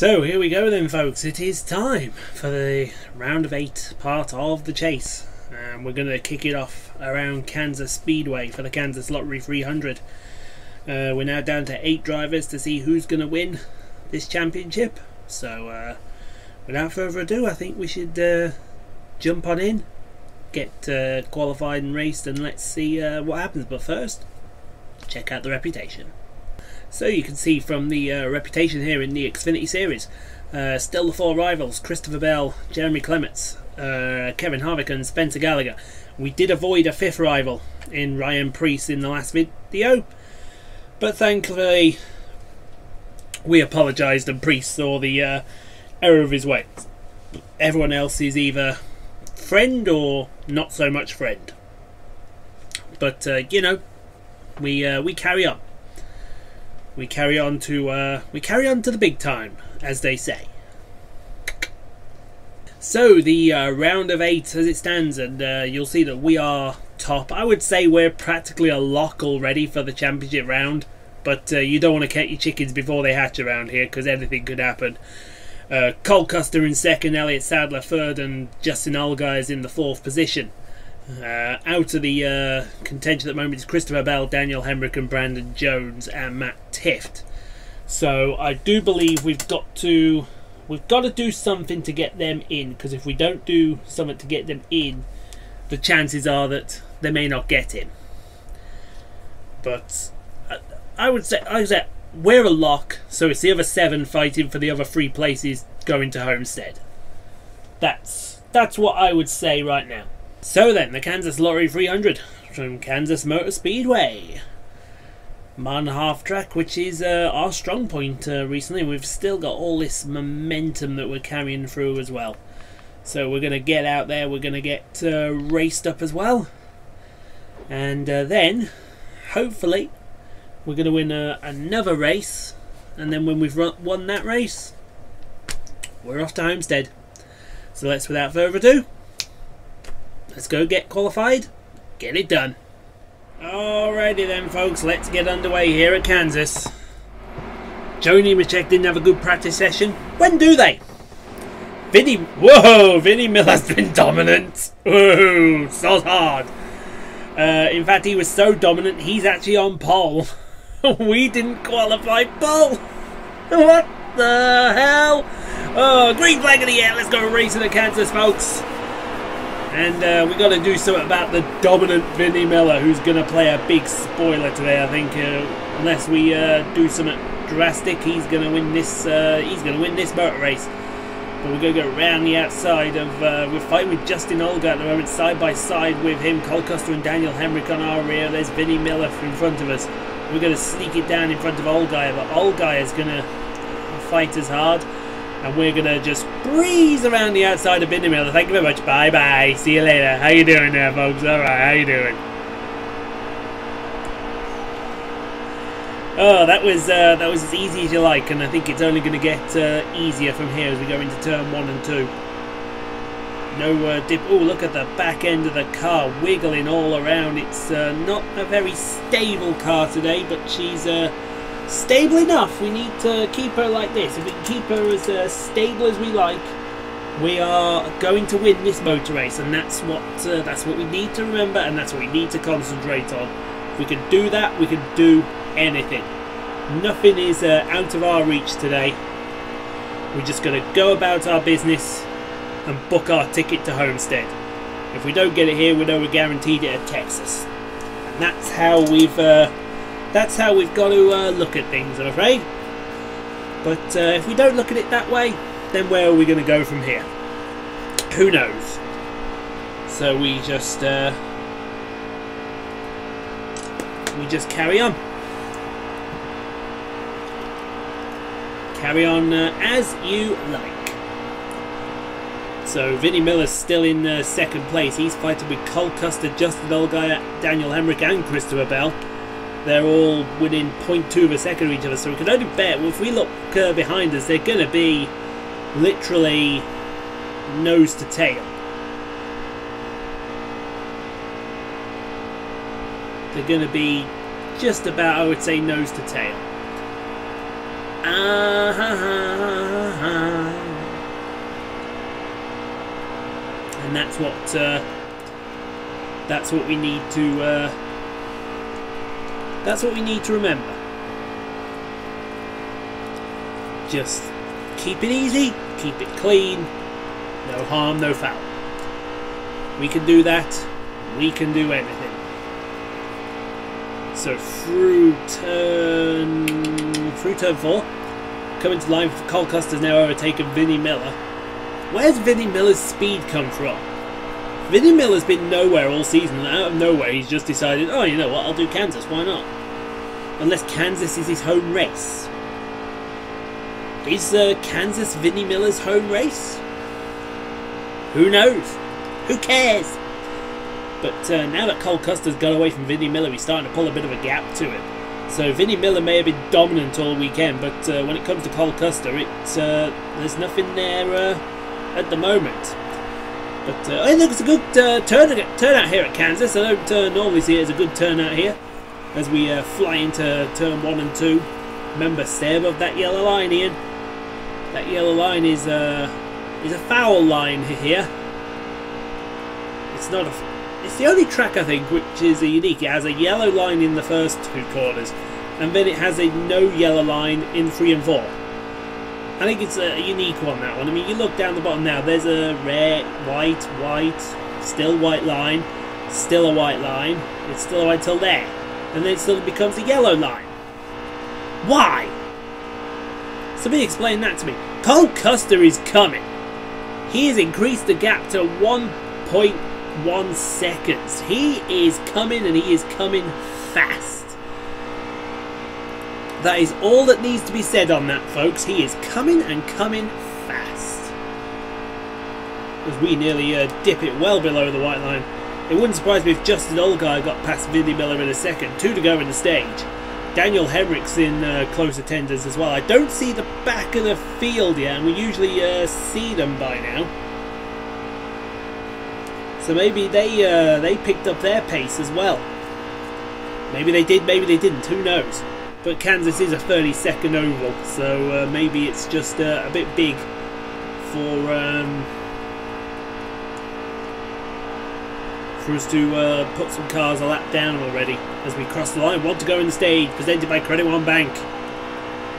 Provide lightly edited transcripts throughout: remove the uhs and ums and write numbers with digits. So here we go then, folks. It is time for the round of 8 part of the chase. And we're going to kick it off around Kansas Speedway for the Kansas Lottery 300. We're now down to 8 drivers to see who's going to win this championship. So without further ado, I think we should jump on in, get qualified and raced, and let's see what happens. But first, check out the reputation. So you can see from the reputation here in the Xfinity Series, still the 4 rivals, Christopher Bell, Jeremy Clements, Kevin Harvick and Spencer Gallagher. We did avoid a 5th rival in Ryan Preece in the last video, but thankfully we apologised and Preece saw the error of his ways. Everyone else is either friend or not so much friend. But, you know, we carry on. We carry on to the big time, as they say. So the round of 8 as it stands, and you'll see that we are top. I would say we're practically a lock already for the championship round, but you don't want to count your chickens before they hatch around here, because anything could happen. Cole Custer in 2nd, Elliot Sadler 3rd, and Justin Allgaier is in the 4th position. Out of the contention at the moment is Christopher Bell, Daniel Hemric and Brandon Jones and Matt Tifft. So I do believe we've got to do something to get them in, because if we don't do something to get them in, the chances are that they may not get in. But I would say we're a lock, so it's the other 7 fighting for the other 3 places going to Homestead. That's what I would say right now. So then, the Kansas Lottery 300 from Kansas Motor Speedway. Mile and a half track, which is our strong point recently. We've still got all this momentum that we're carrying through as well. So we're going to get out there, we're going to get raced up as well. And then, hopefully, we're going to win another race. And then when we've won that race, we're off to Homestead. So let's, without further ado, let's go get qualified, get it done. Alrighty then, folks, let's get underway here at Kansas. Johnny Macek didn't have a good practice session. When do they? Vinnie Miller's been dominant. Whoa, so hard. In fact, he was so dominant, he's actually on pole. We didn't qualify pole. What the hell? Oh, green flag in the air. Let's go racing at Kansas, folks. And we've got to do something about the dominant Vinnie Miller, who's going to play a big spoiler today, I think. Unless we do something drastic, he's going to win this. He's going to win this motor race. But we're going to go round the outside of. We're fighting with Justin Allgaier at the moment, side by side with him. Cole Custer and Daniel Hemric on our rear. There's Vinnie Miller in front of us. We're going to sneak it down in front of Allgaier, but Allgaier's going to fight as hard. And we're going to just breeze around the outside of Vinnie Miller. Thank you very much. Bye-bye. See you later. How you doing there, folks? All right, how you doing? Oh, that was as easy as you like, and I think it's only going to get easier from here as we go into turn 1 and 2. No dip. Oh, look at the back end of the car wiggling all around. It's not a very stable car today, but she's... stable enough. We need to keep her like this. If we can keep her as stable as we like, we are going to win this motor race, and that's what we need to remember, and that's what we need to concentrate on. If we can do that, we can do anything. Nothing is out of our reach today. We're just going to go about our business and book our ticket to Homestead. If we don't get it here, we know we're guaranteed it at Texas, and that's how we've got to look at things, I'm afraid. But if we don't look at it that way, then where are we going to go from here? Who knows? So we just carry on. Carry on as you like. So Vinnie Miller's still in 2nd place. He's fighting with Cole Custer, Justin Allgaier, Daniel Hemric and Christopher Bell. They're all within 0.2 of a second of each other, so we can only bet. Well, if we look behind us, they're going to be literally nose to tail. They're going to be just about, I would say, nose to tail. and that's what we need to remember. Just keep it easy, keep it clean, no harm, no foul. We can do that, we can do everything. So through turn 4, coming to line, Cole Custer's now overtaken Vinnie Miller. Where's Vinnie Miller's speed come from? Vinnie Miller's been nowhere all season, and out of nowhere he's just decided, oh, you know what, I'll do Kansas, why not? Unless Kansas is his home race. Is Kansas Vinnie Miller's home race? Who knows? Who cares? But now that Cole Custer's got away from Vinnie Miller, he's starting to pull a bit of a gap to him. So Vinnie Miller may have been dominant all weekend, but when it comes to Cole Custer, there's nothing there at the moment. But I think it's a good turnout here at Kansas. I don't normally see it as a good turnout here as we fly into turn 1 and 2. Remember, stay above that yellow line, Ian. That yellow line is a foul line here. It's not a. It's the only track, I think, which is unique. It has a yellow line in the first 2 corners, and then it has a no yellow line in 3 and 4. I think it's a unique one, that one. I mean, you look down the bottom now, there's a red, white, still white line, still a white line, it's still a white till there, and then it still becomes a yellow line. Why? Somebody explain that to me. Cole Custer is coming. He has increased the gap to 1.1 seconds. He is coming, and he is coming fast. That is all that needs to be said on that, folks. He is coming and coming fast. As we nearly dip it well below the white line. It wouldn't surprise me if Justin Allgaier got past Vinnie Miller in a second. 2 to go in the stage. Daniel Hemric's in close attendance as well. I don't see the back of the field yet, and we usually see them by now. So maybe they picked up their pace as well. Maybe they did, maybe they didn't, who knows. But Kansas is a 32nd oval, so maybe it's just a bit big for us to put some cars a lap down already as we cross the line. 1 to go in the stage, presented by Credit One Bank.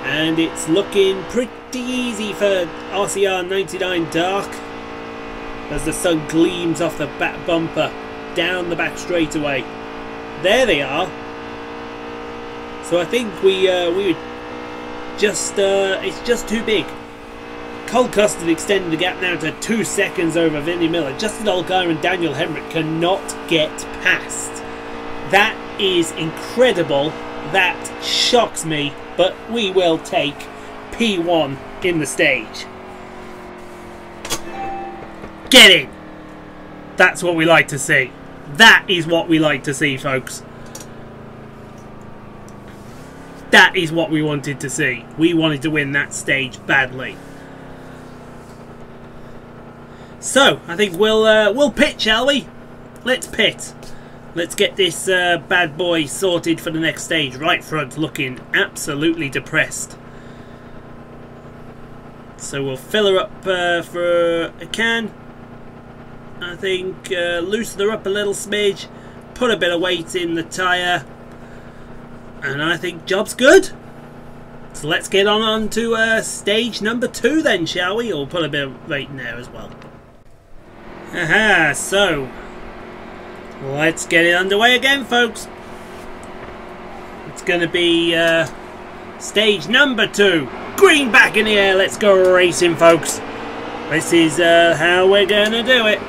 And it's looking pretty easy for RCR 99 Dark, as the sun gleams off the back bumper down the back straightaway. There they are. So I think it's just too big. Cole Custer extended the gap now to 2 seconds over Vinnie Miller. Justin Allgaier and Daniel Hemric cannot get past. That is incredible. That shocks me, but we will take P1 in the stage. Get in! That's what we like to see. That is what we like to see, folks. That is what we wanted to see. We wanted to win that stage badly. So, I think we'll pit, shall we? Let's pit. Let's get this bad boy sorted for the next stage. Right front looking absolutely depressed. So we'll fill her up for a can. I think loosen her up a little smidge, put a bit of weight in the tyre, and I think job's good. So let's get on to stage number 2 then, shall we? Or put a bit of weight in there as well. Aha, so let's get it underway again, folks. It's going to be stage number 2. Green back in the air, let's go racing, folks. This is how we're going to do it.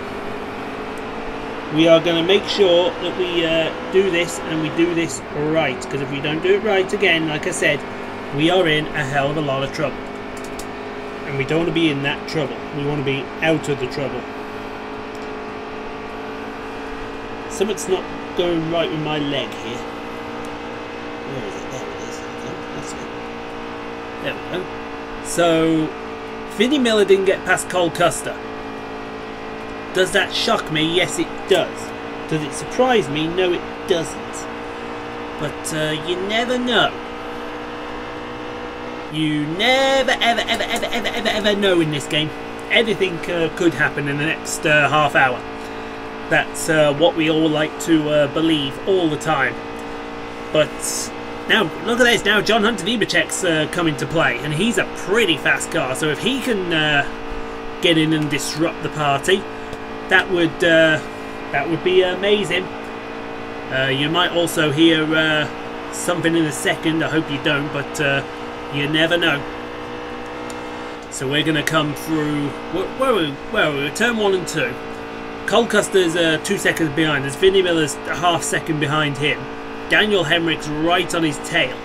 We are going to make sure that we do this, and we do this right. Because if we don't do it right again, like I said, we are in a hell of a lot of trouble. And we don't want to be in that trouble. We want to be out of the trouble. Something's not going right with my leg here. Where is it? There it is. That's it. There we go. So, Vinnie Miller didn't get past Cole Custer. Does that shock me? Yes, it does. Does it surprise me? No, it doesn't. But you never know. You never, ever know in this game. anything could happen in the next half hour. That's what we all like to believe all the time. But now, look at this, now John Hunter Nemechek's come into play, and he's a pretty fast car, so if he can get in and disrupt the party, that would be amazing. You might also hear something in a second, I hope you don't, but you never know. So we're going to come through, where are we? Turn 1 and 2. Cole Custer's 2 seconds behind us, Vinnie Miller's a half second behind him. Daniel Hemric's right on his tail.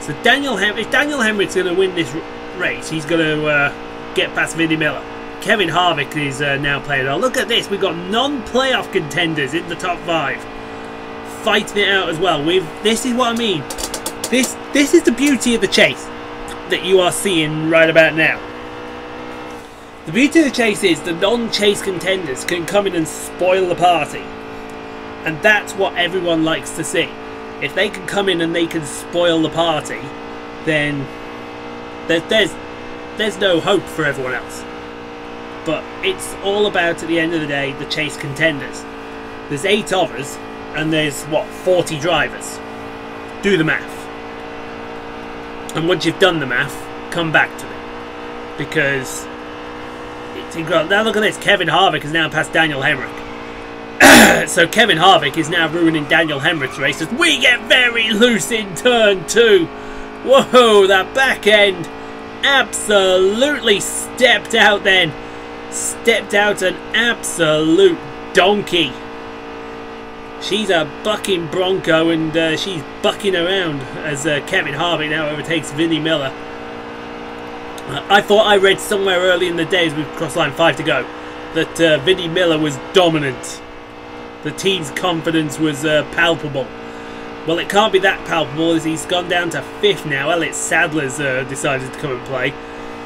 So if Daniel Hemric's going to win this race, he's going to get past Vinnie Miller. Kevin Harvick is now playing on. Look at this, we've got non-playoff contenders in the top 5. Fighting it out as well. This is what I mean. This is the beauty of the chase that you are seeing right about now. The beauty of the chase is the non-chase contenders can come in and spoil the party. And that's what everyone likes to see. If they can come in and they can spoil the party, then there's no hope for everyone else. But it's all about, at the end of the day, the chase contenders. There's 8 of us, and there's, what, 40 drivers. Do the math. And once you've done the math, come back to it. Because it's incredible. Now look at this, Kevin Harvick has now passed Daniel Hemric. So Kevin Harvick is now ruining Daniel Hemric's race as we get very loose in turn 2. Whoa, that back end absolutely stepped out then. Stepped out an absolute donkey. She's a bucking bronco and she's bucking around as Kevin Harvick now overtakes Vinnie Miller. I thought I read somewhere early in the day as we've crossed line 5 to go that Vinnie Miller was dominant. The team's confidence was palpable. Well, it can't be that palpable as he's gone down to 5th now. Elliot Sadler's decided to come and play.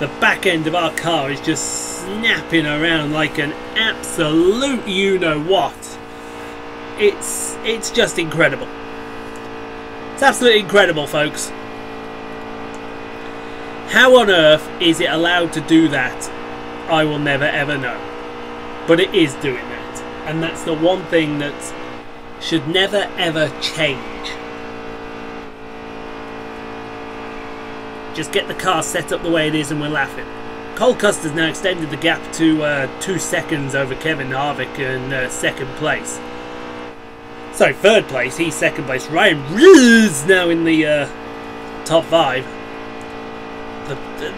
The back end of our car is just snapping around like an absolute you-know-what. It's just incredible. It's absolutely incredible, folks. How on earth is it allowed to do that? I will never, ever know. But it is doing that. And that's the one thing that should never ever change. Just get the car set up the way it is and we're laughing. Cole Custer's now extended the gap to 2 seconds over Kevin Harvick in 2nd place. Sorry, 3rd place, he's 2nd place. Ryan Reed's now in the top 5.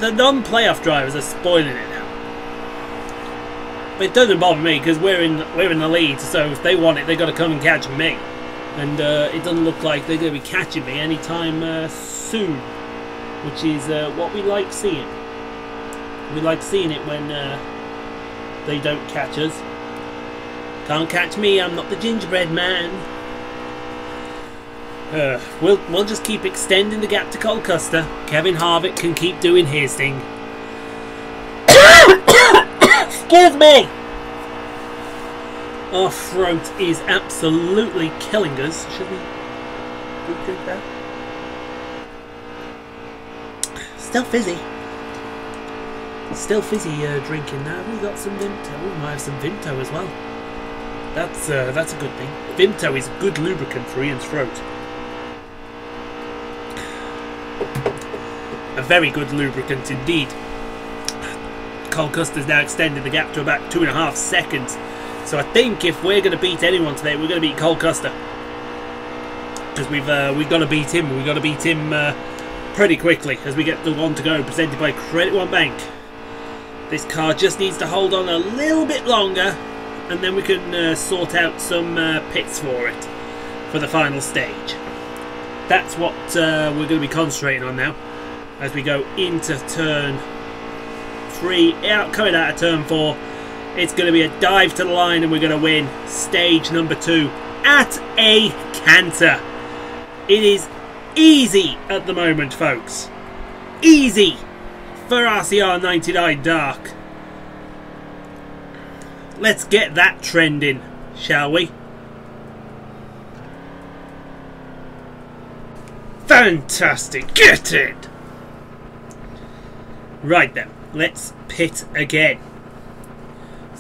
The non-playoff drivers are spoiling it now. But it doesn't bother me because we're in the lead, so if they want it, they've got to come and catch me. And it doesn't look like they're going to be catching me anytime soon, which is what we like seeing. We like seeing it when they don't catch us. Can't catch me, I'm not the gingerbread man. We'll just keep extending the gap to Cole Custer. Kevin Harvick can keep doing his thing. Excuse me! Our throat is absolutely killing us. Should we drink that? Still fizzy. Still fizzy drinking now. We got some Vimto. We might have some Vimto as well. That's a good thing. Vimto is good lubricant for Ian's throat. A very good lubricant indeed. Cole Custer's now extended the gap to about 2.5 seconds. So I think if we're going to beat anyone today, we're going to beat Cole Custer. Because we've got to beat him. We've got to beat him pretty quickly as we get the one to go, presented by Credit One Bank. This car just needs to hold on a little bit longer, and then we can sort out some pits for it for the final stage. That's what we're going to be concentrating on now as we go into turn 3, out coming out of turn 4. It's going to be a dive to the line and we're going to win stage number 2 at a canter. It is easy at the moment, folks. Easy for RCR 99 Dark. Let's get that trending, shall we? Fantastic. Get it! Right then. Let's pit again.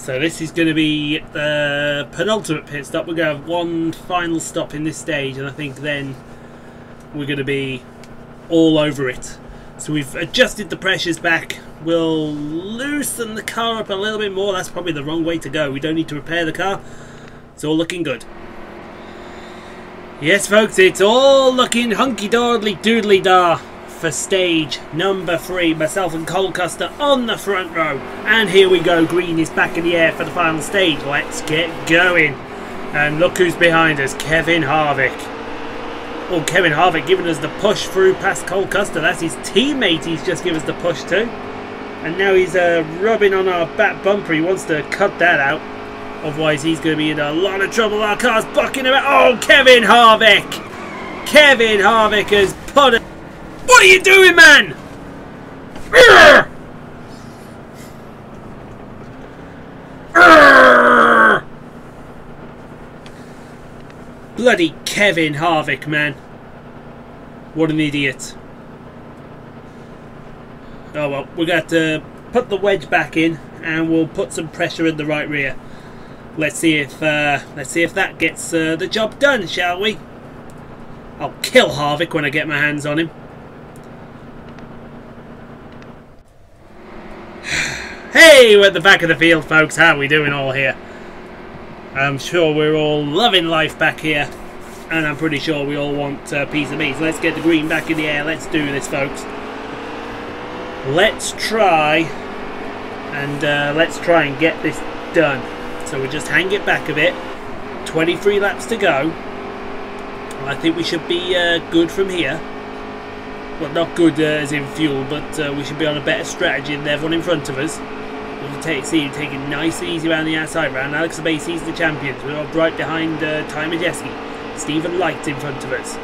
So this is going to be the penultimate pit stop. We're going to have one final stop in this stage, and I think then we're going to be all over it. So we've adjusted the pressures back. We'll loosen the car up a little bit more. That's probably the wrong way to go. We don't need to repair the car. It's all looking good. Yes, folks, it's all looking hunky-doodly doodly-da for stage number 3. Myself and Cole Custer on the front row. And here we go. Green is back in the air for the final stage. Let's get going. And look who's behind us. Kevin Harvick. Oh, Kevin Harvick giving us the push through past Cole Custer. That's his teammate he's just given us the push to. And now he's rubbing on our back bumper. He wants to cut that out. Otherwise, he's going to be in a lot of trouble. Our car's bucking about. Oh, Kevin Harvick! Kevin Harvick has put it. What are you doing, man? Bloody Kevin Harvick, man. What an idiot. Oh, well, we're going to have to put the wedge back in, and we'll put some pressure in the right rear. Let's see if that gets the job done, shall we? I'll kill Harvick when I get my hands on him. Hey, we're at the back of the field, folks. How are we doing all here? I'm sure we're all loving life back here, and I'm pretty sure we all want a piece of meat. So let's get the green back in the air. Let's do this, folks. Let's try and get this done. So we just hang it back a bit. 23 laps to go. I think we should be good from here. Well, not good as in fuel, but we should be on a better strategy than everyone in front of us. You can see him taking nice and easy around the outside round. Alex Bowman is the champion. We're all right behind Ty Majeski. Stephen Light in front of us.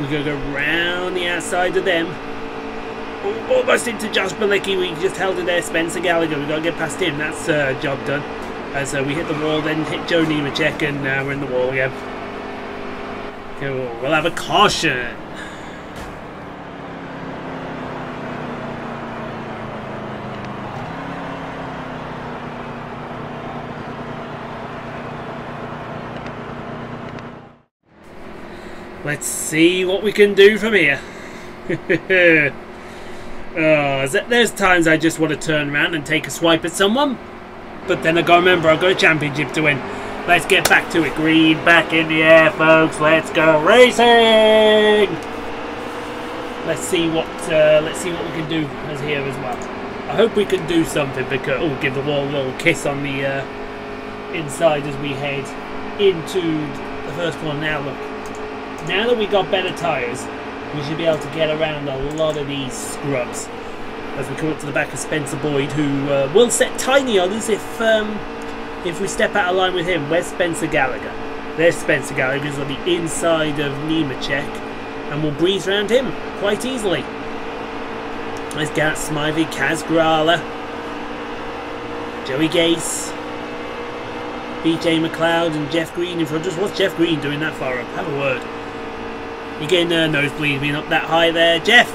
We're going to go round the outside of them. Almost into Josh Malicki. We just held it there. Spencer Gallagher. We've got to get past him. That's job done. So we hit the wall, then hit Johnny Macek, and now we're in the wall again. Okay, we'll have a caution. Let's see what we can do from here. Oh, there's times I just want to turn around and take a swipe at someone. But then I got to remember, I've got a championship to win. Let's get back to it. Green back in the air, folks. Let's go racing. Let's see what we can do as here as well. I hope we can do something because give the wall a little kiss on the inside as we head into the first one. Now look, now that we got better tyres, we should be able to get around a lot of these scrubs. As we come up to the back of Spencer Boyd, who will set tiny on us if we step out of line with him. Where's Spencer Gallagher? There's Spencer Gallagher. He's on the inside of Nemechek, and we'll breeze around him quite easily. There's Garrett Smythe, Kaz Grala, Joey Gase, BJ McLeod, and Jeff Green in front of us. What's Jeff Green doing that far up? Have a word. You're getting a nosebleed being up that high there, Jeff.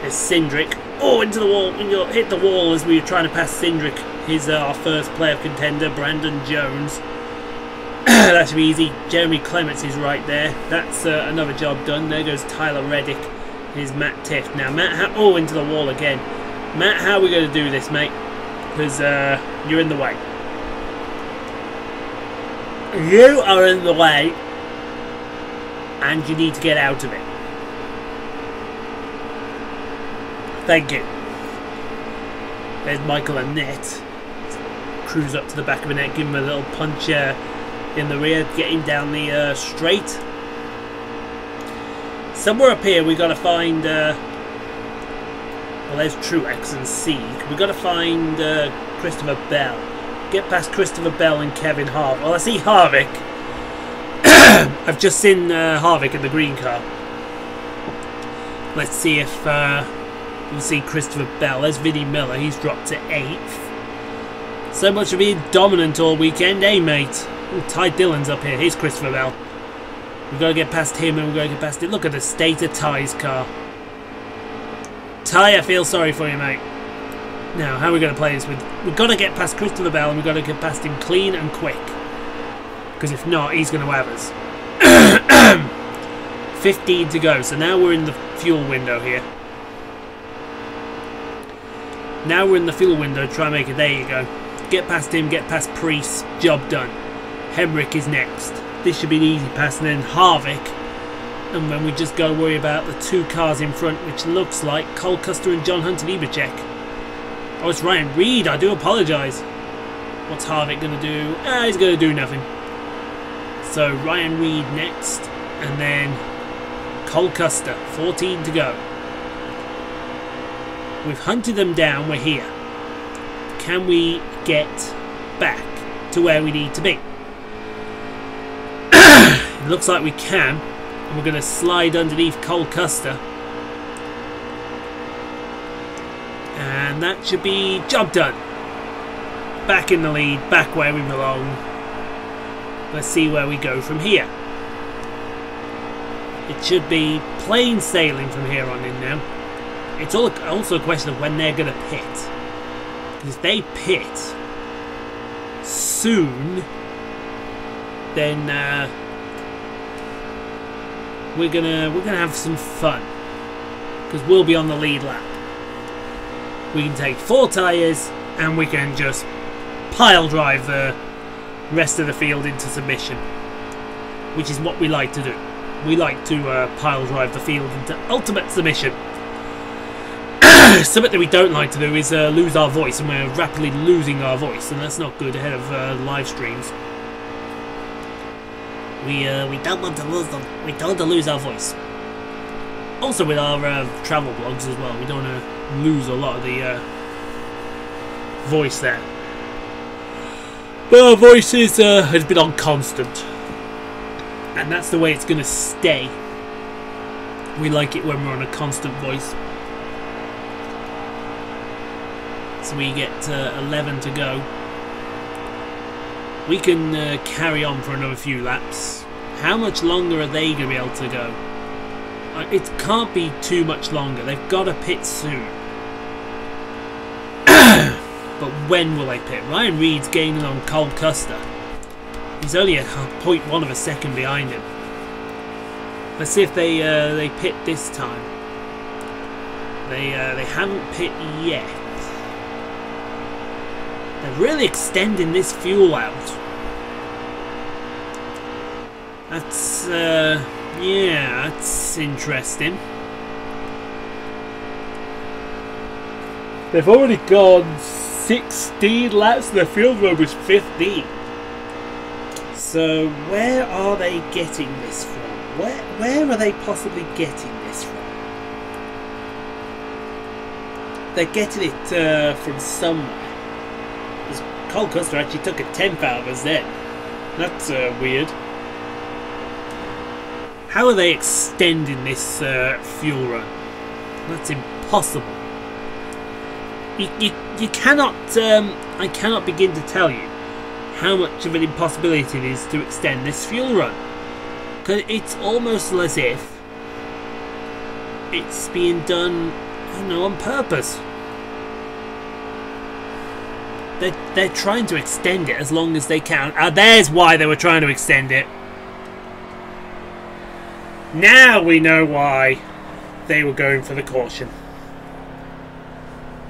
There's Cindric. Oh, into the wall. We'll hit the wall as we were trying to pass Cindric. He's our first playoff contender, Brandon Jones. That should be easy. Jeremy Clements is right there. That's another job done. There goes Tyler Reddick. Here's Matt Tifft. Now, Matt, how... Oh, into the wall again. Matt, how are we going to do this, mate? Because you're in the way. You are in the way. And you need to get out of it. Thank you. There's Michael Annette. Cruise up to the back of Annette, give him a little punch in the rear, get him down the straight. Somewhere up here we've got to find... well, there's Truex and Sieg. We've got to find Christopher Bell. Get past Christopher Bell and Kevin Harvick. Well, I see Harvick. I've just seen Harvick in the green car. Let's see if... We'll see Christopher Bell. There's Vinnie Miller. He's dropped to 8th. So much for being dominant all weekend, eh, mate? Ooh, Ty Dillon's up here. Here's Christopher Bell. We've got to get past him and we've got to get past it. Look at the state of Ty's car. Ty, I feel sorry for you, mate. Now, how are we going to play this? We've got to get past Christopher Bell, and we've got to get past him clean and quick. Because if not, he's going to have us. 15 to go. So now we're in the fuel window here. Now we're in the fuel window. Try and make it. There you go. Get past him. Get past Preece. Job done. Hemric is next. This should be an easy pass. And then Harvick. And then we just go worry about the two cars in front, which looks like Cole Custer and John Hunter Nemechek. Oh, it's Ryan Reed. I do apologise. What's Harvick going to do? He's going to do nothing. So Ryan Reed next. And then Cole Custer. 14 to go. We've hunted them down. We're here. Can we get back to where we need to be? It looks like we can. And we're going to slide underneath Cole Custer. And that should be job done. Back in the lead, back where we belong. Let's see where we go from here. It should be plain sailing from here on in now. It's also a question of when they're going to pit. Because if they pit soon, then we're gonna have some fun. Because we'll be on the lead lap. We can take four tyres and we can just pile drive the rest of the field into submission, which is what we like to do. We like to pile drive the field into ultimate submission. Something that we don't like to do is lose our voice, and we're rapidly losing our voice, and that's not good ahead of live streams. We don't want to lose them. We don't want to lose our voice. Also with our travel blogs as well, we don't want to lose a lot of the voice there. But our voice is, has been on constant, and that's the way it's going to stay. We like it when we're on a constant voice. So we get 11 to go. We can carry on for another few laps. How much longer are they going to be able to go? It can't be too much longer. They've got to pit soon. But when will they pit? Ryan Reed's gaining on Cole Custer. He's only a 0.1 of a second behind him. Let's see if they pit this time. They haven't pit yet. They're really extending this fuel out. That's yeah, that's interesting. They've already gone 16 laps and the field road was 15. So where are they getting this from? Where are they possibly getting this from? They're getting it from somewhere. Cole Custer actually took a 10th out of us then. That's weird. How are they extending this fuel run? That's impossible. You cannot. I cannot begin to tell you how much of an impossibility it is to extend this fuel run. Because it's almost as if it's being done, I don't know, on purpose. They're trying to extend it as long as they can. Ah, there's why they were trying to extend it. Now we know why they were going for the caution.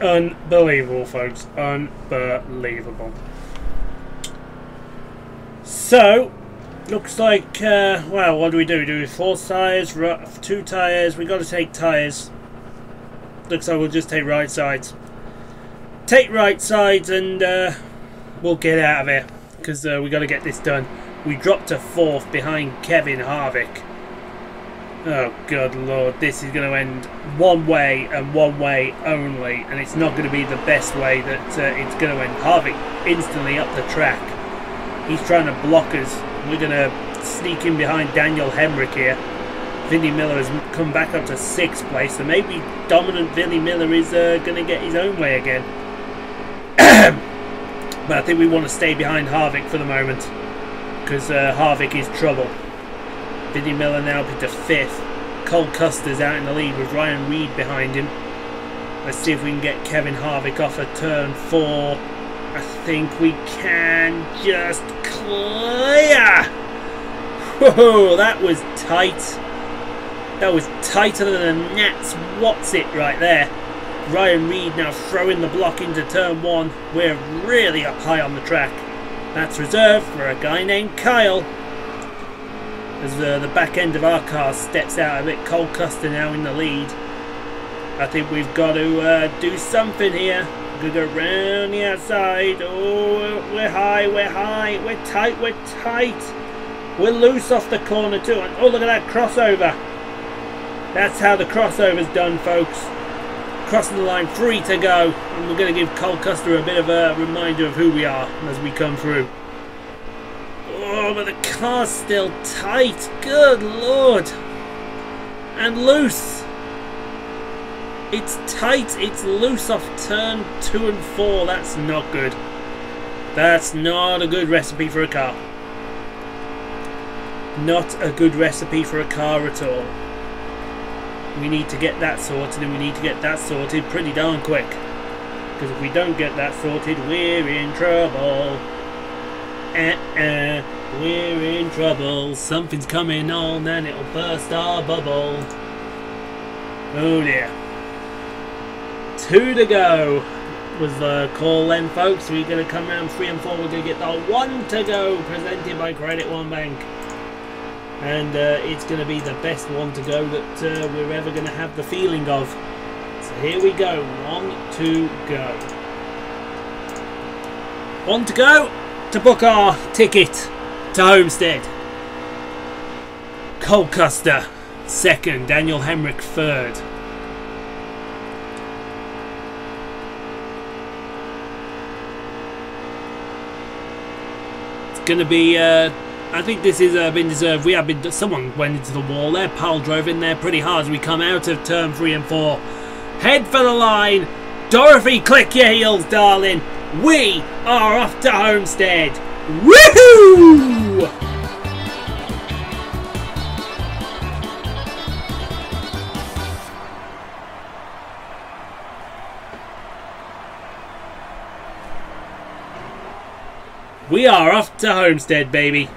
Unbelievable, folks. Unbelievable. So, looks like, well, what do we do? Do we 4 tyres, 2 tyres? We've got to take tyres. Looks like we'll just take right sides. Take right sides and we'll get out of here. Because we've got to get this done. We dropped to 4th behind Kevin Harvick. Oh, good lord, this is going to end one way and one way only, and it's not going to be the best way that it's going to end. Harvick instantly up the track. He's trying to block us. We're going to sneak in behind Daniel Hemric here. Vinnie Miller has come back up to 6th place, so maybe dominant Vinnie Miller is going to get his own way again. But I think we want to stay behind Harvick for the moment, because Harvick is trouble. Vinnie Miller now up into 5th. Cole Custer's out in the lead with Ryan Reed behind him. Let's see if we can get Kevin Harvick off of turn 4. I think we can just clear. Whoa, that was tight. That was tighter than a gnat's whatsit right there. Ryan Reed now throwing the block into turn 1. We're really up high on the track. That's reserved for a guy named Kyle. As the back end of our car steps out a bit, Cole Custer now in the lead. I think we've got to do something here. We're going to go round the outside. Oh, we're high, we're high, we're tight, we're tight. We're loose off the corner too. Oh, look at that crossover. That's how the crossover's done, folks. Crossing the line, 3 to go. And we're going to give Cole Custer a bit of a reminder of who we are as we come through. Oh, but the car's still tight. Good Lord. And loose. It's tight, it's loose off turn 2 and 4. That's not good. That's not a good recipe for a car. Not a good recipe for a car at all. We need to get that sorted, and we need to get that sorted pretty darn quick. Because if we don't get that sorted, we're in trouble. We're in trouble. Something's coming on and it'll burst our bubble. Oh dear. 2 to go was the call then, folks. We're going to come round 3 and 4. We're going to get the 1 to go presented by Credit One Bank. And it's going to be the best 1 to go that we're ever going to have the feeling of. So here we go. 1 to go. 1 to go to book our ticket to Homestead. Cole Custer 2nd. Daniel Hemric 3rd. Going to be I think this has been deserved. Someone went into the wall there. Powell drove in there pretty hard as we come out of turn 3 and 4. Head for the line. Dorothy, click your heels, darling. We are off to Homestead. Woohoo! We are off to Homestead, baby.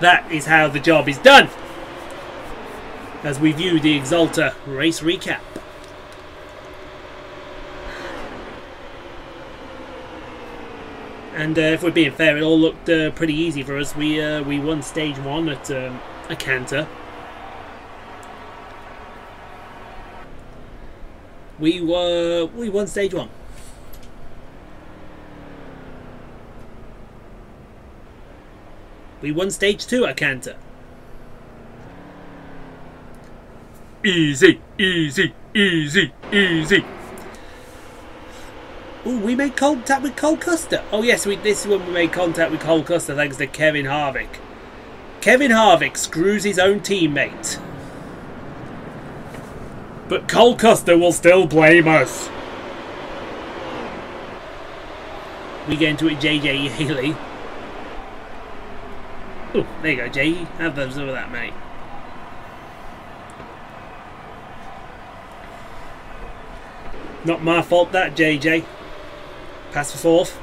That is how the job is done. As we view the Exalter race recap. And if we're being fair, it all looked pretty easy for us. We won stage 1 at a canter. We won stage 1. We won stage 2 at canter. Easy, easy, easy, easy. Oh, we made contact with Cole Custer. Oh yes, this is when we made contact with Cole Custer thanks to Kevin Harvick. Kevin Harvick screws his own teammate. But Cole Custer will still blame us. We get into it, JJ Haley. Oh, there you go, Jay. Have those over that, mate. Not my fault, that, JJ. Pass for 4th.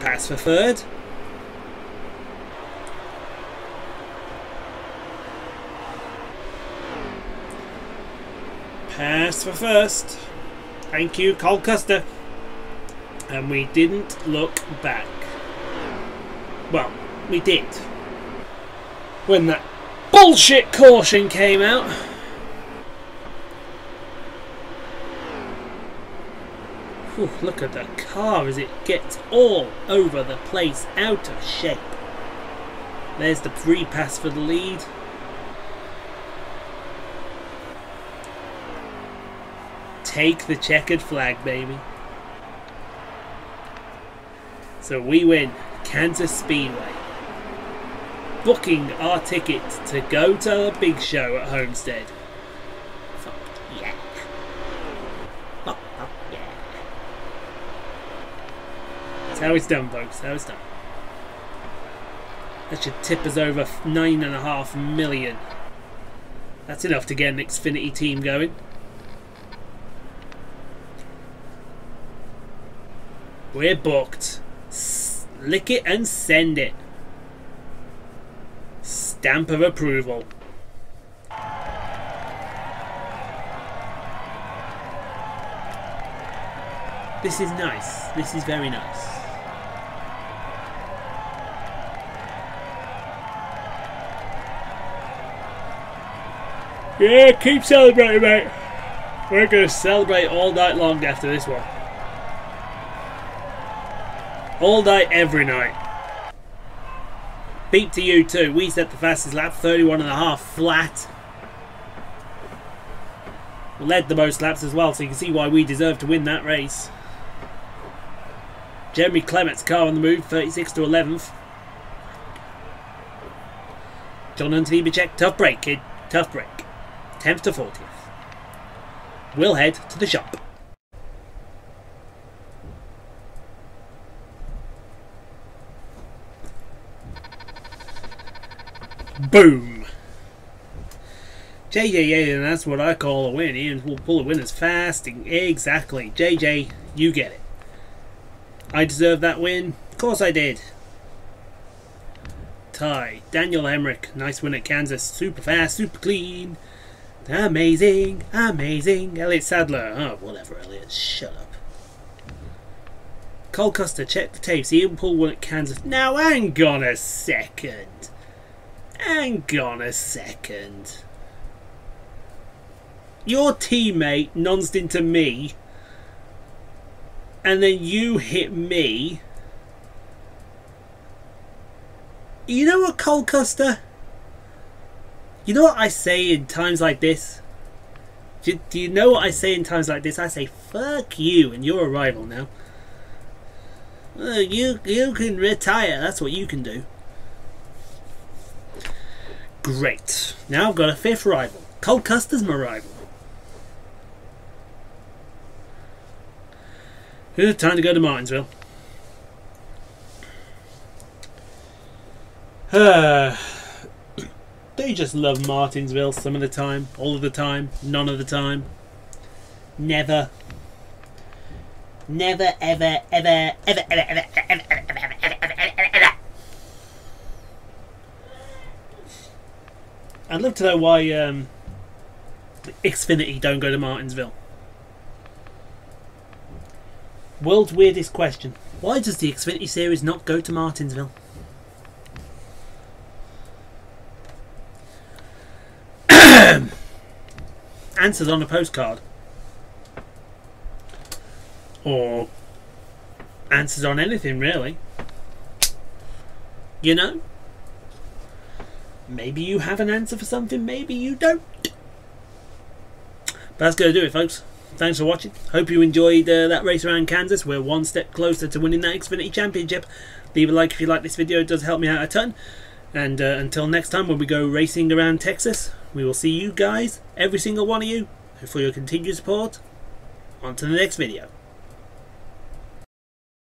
Pass for 3rd. Pass for 1st. Thank you, Cole Custer. And we didn't look back. Well, we did. When that bullshit caution came out. Whew, look at the car as it gets all over the place, out of shape. There's the free pass for the lead. Take the checkered flag, baby. So we win Kansas Speedway, booking our ticket to go to the big show at Homestead. Fuck yeah. Fuck yeah. That's how it's done, folks. How it's done. That should tip us over $9.5 million. That's enough to get an Xfinity team going. We're booked. Lick it and send it. Stamp of approval. This is nice. This is very nice. Yeah, keep celebrating, mate. We're going to celebrate all night long after this one. All night, every night. Beat to you too. We set the fastest lap, 31.5 flat. Led the most laps as well, so you can see why we deserve to win that race. Jeremy Clements' car on the move, 36 to 11th. John and Steve Macek, tough break, kid. Tough break. 10th to 40th. We'll head to the shop. Boom. JJ, and that's what I call a win. Ian will pull the winners fast. Exactly. JJ, you get it. I deserve that win. Of course I did. Ty, Daniel Hemric, nice win at Kansas. Super fast, super clean. Amazing, amazing. Elliot Sadler. Oh, whatever, Elliot. Shut up. Cole Custer, check the tapes. Ian Poole won at Kansas. Now, hang on a second. Hang on a second. Your teammate nonced into me, and then you hit me. You know what, Cole Custer? You know what I say in times like this? Do you know what I say in times like this? I say, fuck you, and you're a rival now. Well, you can retire. That's what you can do. Great. Now I've got a fifth rival. Cole Custer's my rival. It's time to go to Martinsville. They just love Martinsville some of the time, all of the time, none of the time. Never. Never, ever, ever, ever, ever, ever, ever, ever, ever, ever, ever, ever. I'd love to know why Xfinity don't go to Martinsville. World's weirdest question. Why does the Xfinity Series not go to Martinsville? Answers on a postcard. Or answers on anything, really. You know? Maybe you have an answer for something, maybe you don't. But that's going to do it, folks. Thanks for watching. Hope you enjoyed that race around Kansas. We're one step closer to winning that Xfinity Championship. Leave a like if you like this video. It does help me out a ton. And until next time when we go racing around Texas, we will see you guys, every single one of you, for your continued support. On to the next video.